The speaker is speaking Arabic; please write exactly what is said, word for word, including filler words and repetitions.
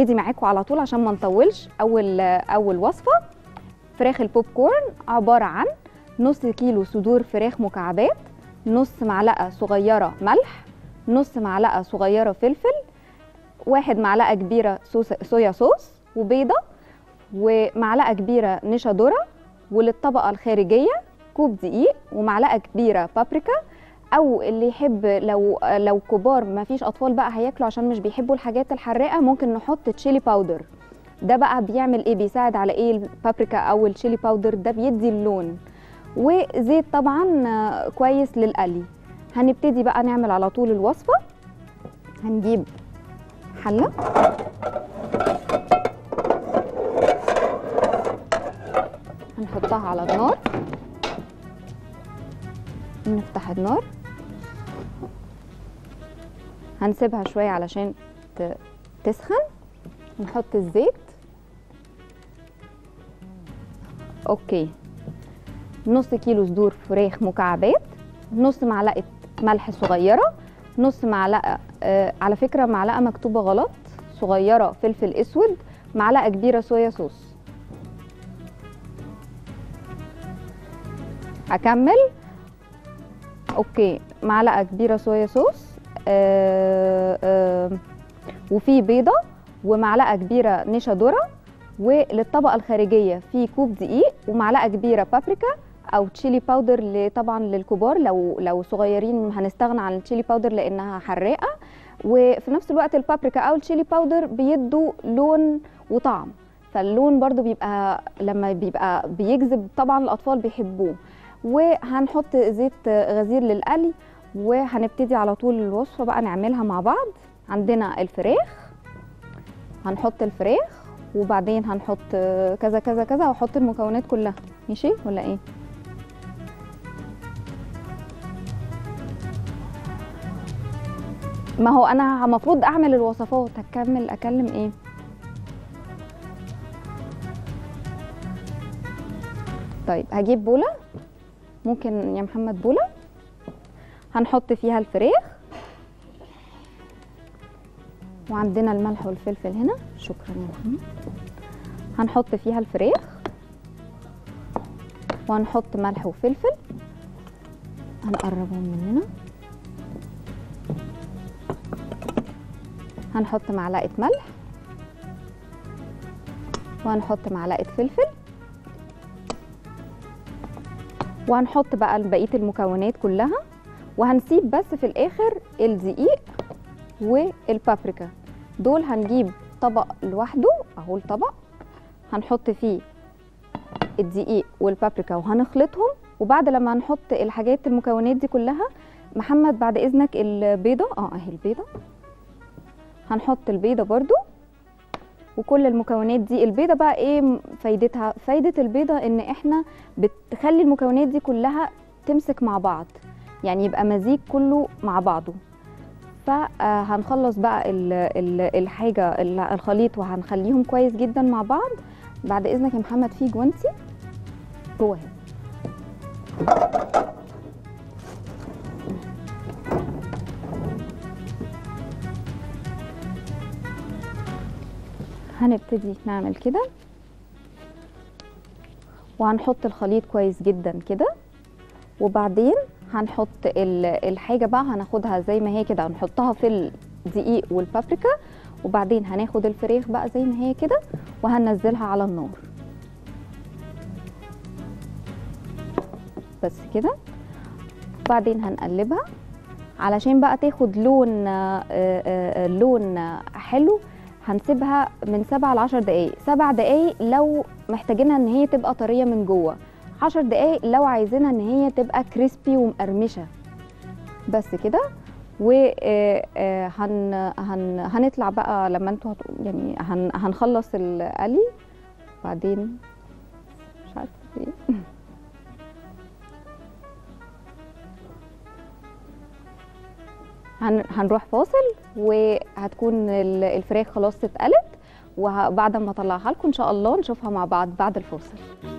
هبتدي معاكم على طول عشان ما نطولش. اول اول وصفه فراخ البوب كورن، عباره عن نص كيلو صدور فراخ مكعبات، نص معلقه صغيره ملح، نص معلقه صغيره فلفل، واحد معلقه كبيره صويا صوص وبيضه، ومعلقه كبيره نشا ذره، وللطبقه الخارجيه كوب دقيق ومعلقه كبيره بابريكا، او اللي يحب لو لو كبار ما فيش اطفال بقى هياكلوا عشان مش بيحبوا الحاجات الحراقه ممكن نحط تشيلي باودر. ده بقى بيعمل ايه؟ بيساعد على ايه البابريكا او التشيلي باودر؟ ده بيدي اللون. وزيت طبعا كويس للقلي. هنبتدي بقى نعمل على طول الوصفه. هنجيب حله هنحطها على النار، نفتح النار، هنسيبها شويه علشان تسخن، نحط الزيت. اوكي، نص كيلو صدور فراخ مكعبات، نص معلقه ملح صغيره، نص معلقه آه على فكره معلقه مكتوبه غلط، صغيره فلفل اسود، معلقه كبيره صويا صوص. هكمل. اوكي، معلقه كبيره صويا صوص آه آه وفي بيضه، ومعلقه كبيره نشا ذره، وللطبقه الخارجيه في كوب دقيق ومعلقه كبيره بابريكا او تشيلي باودر طبعا للكبار، لو لو صغيرين هنستغنى عن التشيلي باودر لانها حراقه، وفي نفس الوقت البابريكا او التشيلي باودر بيدوا لون وطعم، فاللون برده بيبقى لما بيبقى بيجذب طبعا الاطفال بيحبوه. وهنحط زيت غزير للقلي، وهنبتدي على طول الوصفه بقى نعملها مع بعض. عندنا الفراخ، هنحط الفراخ وبعدين هنحط كذا كذا كذا، وهحط المكونات كلها. ماشي ولا ايه؟ ما هو انا المفروض اعمل الوصفات، هكمل اكلم ايه؟ طيب هجيب بوله، ممكن يا محمد بوله، هنحط فيها الفراخ، وعندنا الملح والفلفل هنا. شكرا يا محمد. هنحط فيها الفراخ وهنحط ملح وفلفل، هنقربهم من هنا، هنحط معلقه ملح وهنحط معلقه فلفل، وهنحط بقى بقيه المكونات كلها، وهنسيب بس في الاخر الدقيق والبابريكا. دول هنجيب طبق لوحده، اهو الطبق، هنحط فيه الدقيق والبابريكا وهنخلطهم. وبعد لما هنحط الحاجات المكونات دي كلها، محمد بعد اذنك البيضه، اه اهي البيضه، هنحط البيضه برده وكل المكونات دي. البيضه بقى ايه فايدتها؟ فايده البيضه ان احنا بتخلي المكونات دي كلها تمسك مع بعض، يعني يبقى مزيج كله مع بعضه. فهنخلص بقى ال ال الحاجه الخليط وهنخليهم كويس جدا مع بعض. بعد اذنك يا محمد في جوانتي جوه اهي، هنبتدي نعمل كده وهنحط الخليط كويس جدا كده. وبعدين هنحط الحاجه بقى، هناخدها زي ما هي كده، هنحطها في الدقيق والبابريكا، وبعدين هناخد الفراخ بقى زي ما هي كده وهننزلها على النار بس كده. وبعدين هنقلبها علشان بقى تاخد لون لون حلو. هنسيبها من سبعة ل عشر دقايق، سبع دقايق لو محتاجينها ان هي تبقى طريه من جوه، عشر دقايق لو عايزينها ان هي تبقى كريسبي ومقرمشه بس كده. وهن هن هنطلع بقى لما انتوا يعني هن هنخلص القلي، بعدين مش عارفه ايه. هنروح فاصل وهتكون الفراخ خلاص اتقلت، وبعد ما اطلعها لكم ان شاء الله نشوفها مع بعض بعد الفاصل.